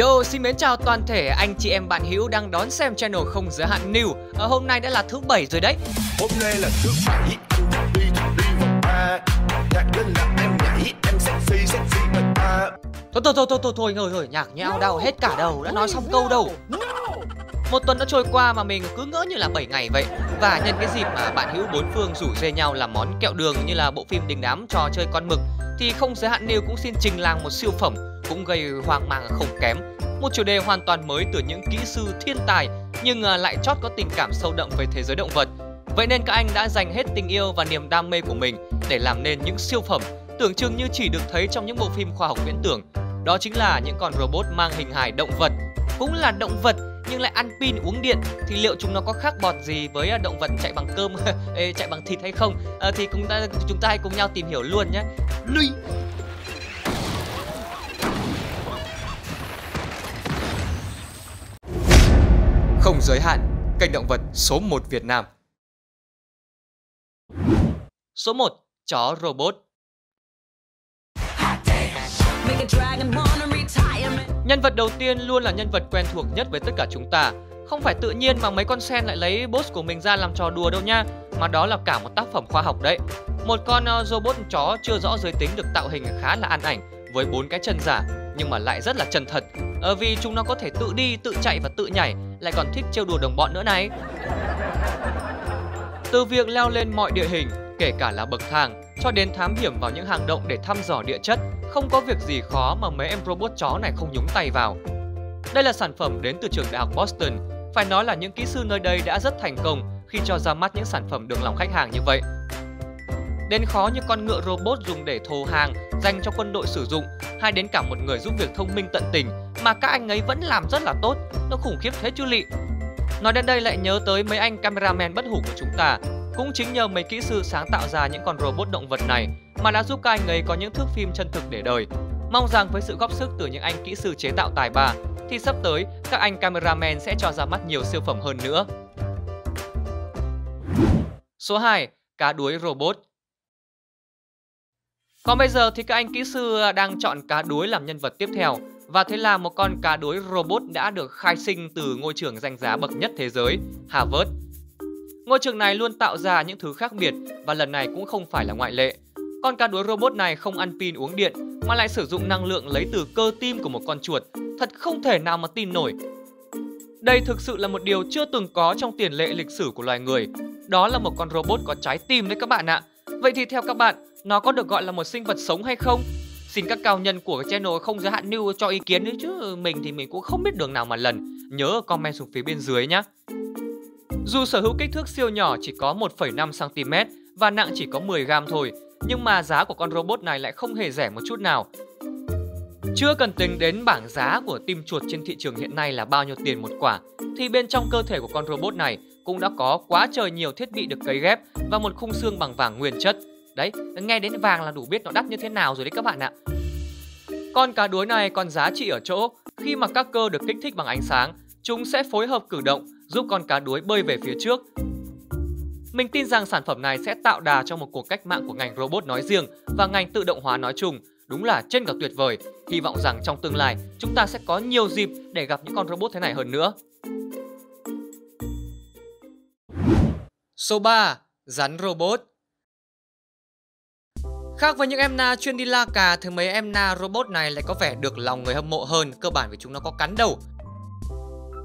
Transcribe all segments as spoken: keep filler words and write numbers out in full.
Yo, xin mến chào toàn thể anh chị em bạn hữu đang đón xem channel Không Giới Hạn New. à, Hôm nay đã là thứ bảy rồi đấy. Hôm nay là thứ bảy. Thôi thôi thôi thôi thôi thôi, thôi, thôi nhạc nhẽo đau hết cả đầu, đã nói xong câu đâu. Một tuần đã trôi qua mà mình cứ ngỡ như là bảy ngày vậy. Và nhân cái dịp mà bạn hữu bốn phương rủ rê nhau làm món kẹo đường như là bộ phim đình đám Trò Chơi Con Mực, thì Không Giới Hạn New cũng xin trình làng một siêu phẩm cũng gây hoang mang không kém. Một chủ đề hoàn toàn mới từ những kỹ sư thiên tài nhưng lại chót có tình cảm sâu đậm về thế giới động vật. Vậy nên các anh đã dành hết tình yêu và niềm đam mê của mình để làm nên những siêu phẩm tưởng chừng như chỉ được thấy trong những bộ phim khoa học viễn tưởng. Đó chính là những con robot mang hình hài động vật. Cũng là động vật nhưng lại ăn pin uống điện, thì liệu chúng nó có khác bọt gì với động vật chạy bằng cơm, chạy bằng thịt hay không? À, thì chúng ta, chúng ta hãy cùng nhau tìm hiểu luôn nhé. Lui! Không Giới Hạn, kênh động vật số một Việt Nam. Số một. Chó robot. Nhân vật đầu tiên luôn là nhân vật quen thuộc nhất với tất cả chúng ta. Không phải tự nhiên mà mấy con sen lại lấy boss của mình ra làm trò đùa đâu nha, mà đó là cả một tác phẩm khoa học đấy. Một con robot chó chưa rõ giới tính được tạo hình khá là ăn ảnh, với bốn cái chân giả nhưng mà lại rất là chân thật, ở vì chúng nó có thể tự đi, tự chạy và tự nhảy, lại còn thích trêu đùa đồng bọn nữa này. Từ việc leo lên mọi địa hình, kể cả là bậc thang, cho đến thám hiểm vào những hang động để thăm dò địa chất, không có việc gì khó mà mấy em robot chó này không nhúng tay vào. Đây là sản phẩm đến từ trường đại học Boston. Phải nói là những kỹ sư nơi đây đã rất thành công khi cho ra mắt những sản phẩm được lòng khách hàng như vậy. Đến khó như con ngựa robot dùng để thồ hàng dành cho quân đội sử dụng, hay đến cả một người giúp việc thông minh tận tình mà các anh ấy vẫn làm rất là tốt. Nó khủng khiếp thế chứ lị. Nói đến đây lại nhớ tới mấy anh cameraman bất hủ của chúng ta. Cũng chính nhờ mấy kỹ sư sáng tạo ra những con robot động vật này mà đã giúp các anh ấy có những thước phim chân thực để đời. Mong rằng với sự góp sức từ những anh kỹ sư chế tạo tài ba thì sắp tới các anh cameraman sẽ cho ra mắt nhiều siêu phẩm hơn nữa. Số hai. Cá đuối robot. Còn bây giờ thì các anh kỹ sư đang chọn cá đuối làm nhân vật tiếp theo. Và thế là một con cá đuối robot đã được khai sinh từ ngôi trường danh giá bậc nhất thế giới, Harvard. Ngôi trường này luôn tạo ra những thứ khác biệt và lần này cũng không phải là ngoại lệ. Con cá đuối robot này không ăn pin uống điện mà lại sử dụng năng lượng lấy từ cơ tim của một con chuột. Thật không thể nào mà tin nổi. Đây thực sự là một điều chưa từng có trong tiền lệ lịch sử của loài người. Đó là một con robot có trái tim đấy các bạn ạ. Vậy thì theo các bạn, nó có được gọi là một sinh vật sống hay không? Xin các cao nhân của channel Không Giới Hạn New cho ý kiến đấy, chứ mình thì mình cũng không biết đường nào mà lần. Nhớ comment xuống phía bên dưới nhé. Dù sở hữu kích thước siêu nhỏ chỉ có một phẩy năm xăng ti mét và nặng chỉ có mười gam thôi, nhưng mà giá của con robot này lại không hề rẻ một chút nào. Chưa cần tính đến bảng giá của tim chuột trên thị trường hiện nay là bao nhiêu tiền một quả, thì bên trong cơ thể của con robot này cũng đã có quá trời nhiều thiết bị được cấy ghép và một khung xương bằng vàng nguyên chất. Đấy, nghe đến vàng là đủ biết nó đắt như thế nào rồi đấy các bạn ạ. Con cá đuối này còn giá trị ở chỗ khi mà các cơ được kích thích bằng ánh sáng, chúng sẽ phối hợp cử động giúp con cá đuối bơi về phía trước. Mình tin rằng sản phẩm này sẽ tạo đà cho một cuộc cách mạng của ngành robot nói riêng và ngành tự động hóa nói chung. Đúng là trên cả tuyệt vời. Hy vọng rằng trong tương lai chúng ta sẽ có nhiều dịp để gặp những con robot thế này hơn nữa. Số ba. Rắn robot. Khác với những em na chuyên đi la cà thì mấy em na robot này lại có vẻ được lòng người hâm mộ hơn, cơ bản vì chúng nó có cắn đầu.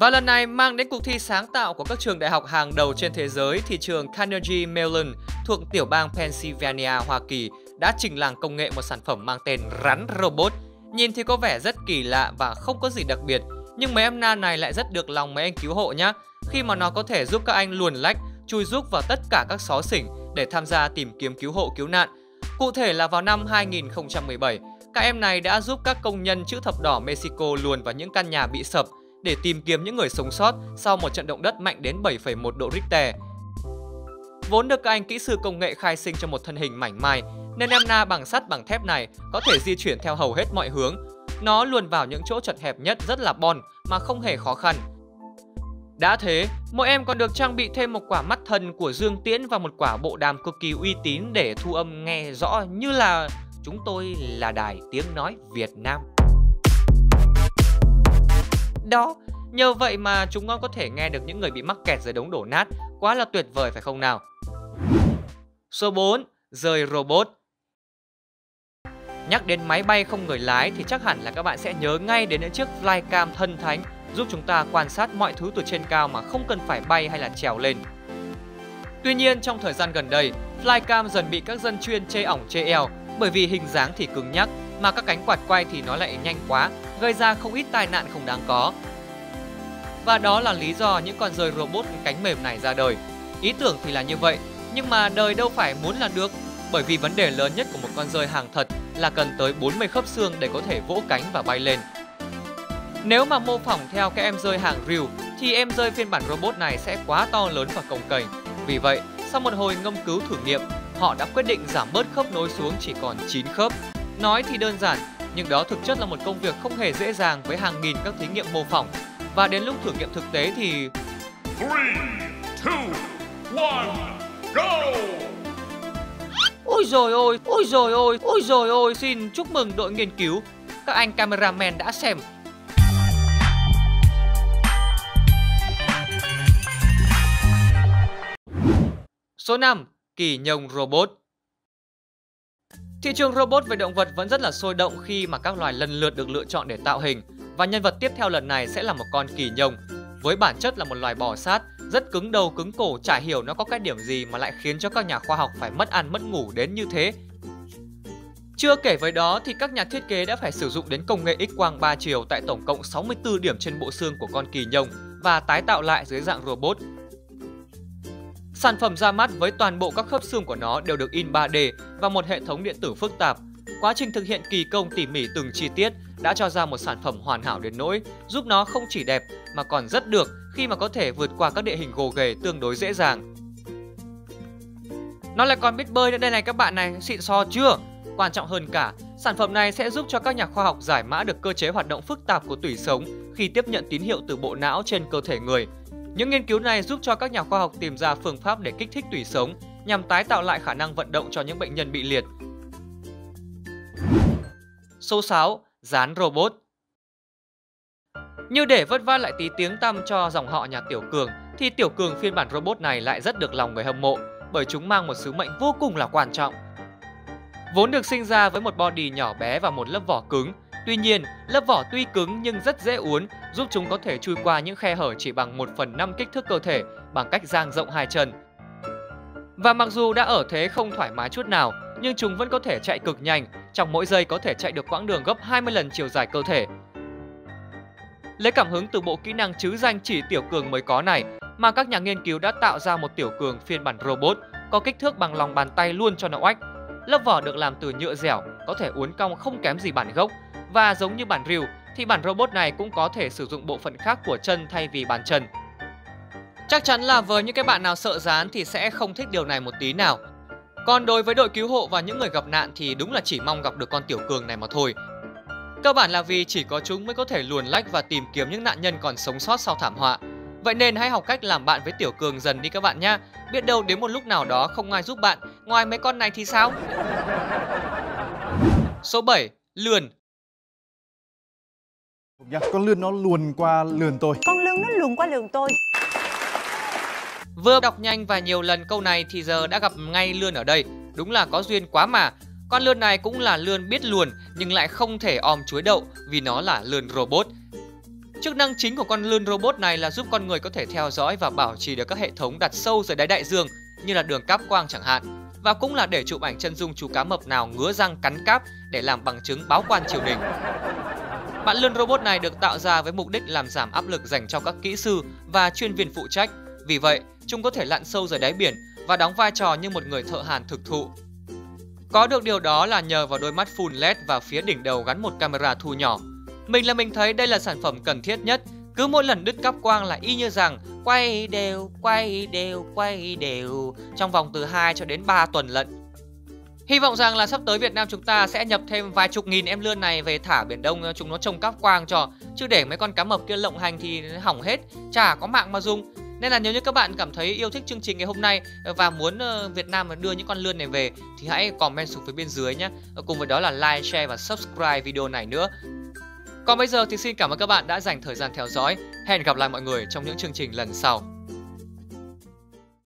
Và lần này mang đến cuộc thi sáng tạo của các trường đại học hàng đầu trên thế giới thì trường Carnegie Mellon thuộc tiểu bang Pennsylvania, Hoa Kỳ đã trình làng công nghệ một sản phẩm mang tên rắn robot. Nhìn thì có vẻ rất kỳ lạ và không có gì đặc biệt, nhưng mấy em na này lại rất được lòng mấy anh cứu hộ nhá, khi mà nó có thể giúp các anh luồn lách, chui rúc vào tất cả các xó xỉnh để tham gia tìm kiếm cứu hộ cứu nạn. Cụ thể là vào năm hai nghìn không trăm mười bảy, các em này đã giúp các công nhân chữ thập đỏ Mexico luồn vào những căn nhà bị sập để tìm kiếm những người sống sót sau một trận động đất mạnh đến bảy phẩy một độ Richter. Vốn được các anh kỹ sư công nghệ khai sinh trong một thân hình mảnh mai, nên em na bằng sắt bằng thép này có thể di chuyển theo hầu hết mọi hướng. Nó luồn vào những chỗ chật hẹp nhất rất là bon mà không hề khó khăn. Đã thế, mỗi em còn được trang bị thêm một quả mắt thần của dương tiễn và một quả bộ đàm cực kỳ uy tín để thu âm nghe rõ như là chúng tôi là Đài Tiếng Nói Việt Nam. đó. Nhờ vậy mà chúng con có thể nghe được những người bị mắc kẹt dưới đống đổ nát. Quá là tuyệt vời phải không nào? Số bốn. Rời robot. Nhắc đến máy bay không người lái thì chắc hẳn là các bạn sẽ nhớ ngay đến những chiếc flycam thân thánh giúp chúng ta quan sát mọi thứ từ trên cao mà không cần phải bay hay là trèo lên. Tuy nhiên, trong thời gian gần đây, flycam dần bị các dân chuyên chê ỏng chê eo bởi vì hình dáng thì cứng nhắc mà các cánh quạt quay thì nó lại nhanh quá, gây ra không ít tai nạn không đáng có. Và đó là lý do những con rơi robot cánh mềm này ra đời. Ý tưởng thì là như vậy, nhưng mà đời đâu phải muốn là được, bởi vì vấn đề lớn nhất của một con rơi hàng thật là cần tới bốn mươi khớp xương để có thể vỗ cánh và bay lên. Nếu mà mô phỏng theo các em rơi hàng real thì em rơi phiên bản robot này sẽ quá to lớn và cồng kềnh. Vì vậy, sau một hồi ngâm cứu thử nghiệm, họ đã quyết định giảm bớt khớp nối xuống chỉ còn chín khớp. Nói thì đơn giản, nhưng đó thực chất là một công việc không hề dễ dàng với hàng nghìn các thí nghiệm mô phỏng. Và đến lúc thử nghiệm thực tế thì... ba, hai, một, go! Ôi dồi ôi, ôi dồi ôi, ôi dồi ôi, xin chúc mừng đội nghiên cứu. Các anh cameraman đã xem. Số năm. Kỳ nhông robot. Thị trường robot về động vật vẫn rất là sôi động khi mà các loài lần lượt được lựa chọn để tạo hình. Và nhân vật tiếp theo lần này sẽ là một con kỳ nhông. Với bản chất là một loài bò sát, rất cứng đầu cứng cổ, chả hiểu nó có cái điểm gì mà lại khiến cho các nhà khoa học phải mất ăn mất ngủ đến như thế. Chưa kể với đó thì các nhà thiết kế đã phải sử dụng đến công nghệ X-quang ba chiều tại tổng cộng sáu mươi tư điểm trên bộ xương của con kỳ nhông và tái tạo lại dưới dạng robot. Sản phẩm ra mắt với toàn bộ các khớp xương của nó đều được in ba D và một hệ thống điện tử phức tạp. Quá trình thực hiện kỳ công tỉ mỉ từng chi tiết đã cho ra một sản phẩm hoàn hảo đến nỗi giúp nó không chỉ đẹp mà còn rất được khi mà có thể vượt qua các địa hình gồ ghề tương đối dễ dàng. Nó lại còn biết bơi nữa đây này các bạn này, xịn xò chưa? Quan trọng hơn cả, sản phẩm này sẽ giúp cho các nhà khoa học giải mã được cơ chế hoạt động phức tạp của tủy sống khi tiếp nhận tín hiệu từ bộ não trên cơ thể người. Những nghiên cứu này giúp cho các nhà khoa học tìm ra phương pháp để kích thích tủy sống nhằm tái tạo lại khả năng vận động cho những bệnh nhân bị liệt. Số sáu. Dán robot. Như để vất vả lại tí tiếng tăm cho dòng họ nhà Tiểu Cường thì Tiểu Cường phiên bản robot này lại rất được lòng người hâm mộ bởi chúng mang một sứ mệnh vô cùng là quan trọng. Vốn được sinh ra với một body nhỏ bé và một lớp vỏ cứng, tuy nhiên lớp vỏ tuy cứng nhưng rất dễ uốn, giúp chúng có thể chui qua những khe hở chỉ bằng một phần năm kích thước cơ thể bằng cách dang rộng hai chân. Và mặc dù đã ở thế không thoải mái chút nào nhưng chúng vẫn có thể chạy cực nhanh, trong mỗi giây có thể chạy được quãng đường gấp hai mươi lần chiều dài cơ thể. Lấy cảm hứng từ bộ kỹ năng chứ danh chỉ Tiểu Cường mới có này mà các nhà nghiên cứu đã tạo ra một Tiểu Cường phiên bản robot có kích thước bằng lòng bàn tay luôn cho nó oách. Lớp vỏ được làm từ nhựa dẻo, có thể uốn cong không kém gì bản gốc. Và giống như bản rìu thì bản robot này cũng có thể sử dụng bộ phận khác của chân thay vì bàn chân. Chắc chắn là với những cái bạn nào sợ dán thì sẽ không thích điều này một tí nào. Còn đối với đội cứu hộ và những người gặp nạn thì đúng là chỉ mong gặp được con Tiểu Cường này mà thôi. Cơ bản là vì chỉ có chúng mới có thể luồn lách và tìm kiếm những nạn nhân còn sống sót sau thảm họa. Vậy nên hãy học cách làm bạn với Tiểu Cường dần đi các bạn nhé. Biết đâu đến một lúc nào đó không ai giúp bạn, ngoài mấy con này thì sao? Số bảy. Lườn. Con lươn nó luồn qua lườn tôi. Con lươn nó luồn qua lườn tôi. Vừa đọc nhanh và nhiều lần câu này thì giờ đã gặp ngay lươn ở đây. Đúng là có duyên quá mà. Con lươn này cũng là lươn biết luồn nhưng lại không thể om chuối đậu vì nó là lươn robot. Chức năng chính của con lươn robot này là giúp con người có thể theo dõi và bảo trì được các hệ thống đặt sâu dưới đáy đại dương như là đường cáp quang chẳng hạn. Và cũng là để chụp ảnh chân dung chú cá mập nào ngứa răng cắn cáp để làm bằng chứng báo quan triều đình. Bạn lươn robot này được tạo ra với mục đích làm giảm áp lực dành cho các kỹ sư và chuyên viên phụ trách. Vì vậy, chúng có thể lặn sâu dưới đáy biển và đóng vai trò như một người thợ hàn thực thụ. Có được điều đó là nhờ vào đôi mắt full led và phía đỉnh đầu gắn một camera thu nhỏ. Mình là mình thấy đây là sản phẩm cần thiết nhất. Cứ mỗi lần đứt cáp quang là y như rằng quay đều, quay đều, quay đều trong vòng từ hai cho đến ba tuần lận. Hy vọng rằng là sắp tới Việt Nam chúng ta sẽ nhập thêm vài chục nghìn em lươn này về thả Biển Đông chúng nó trông cáp quang cho. Chứ để mấy con cá mập kia lộng hành thì hỏng hết, chả có mạng mà dùng. Nên là nếu như các bạn cảm thấy yêu thích chương trình ngày hôm nay và muốn Việt Nam đưa những con lươn này về thì hãy comment xuống phía bên dưới nhé. Cùng với đó là like, share và subscribe video này nữa. Còn bây giờ thì xin cảm ơn các bạn đã dành thời gian theo dõi. Hẹn gặp lại mọi người trong những chương trình lần sau.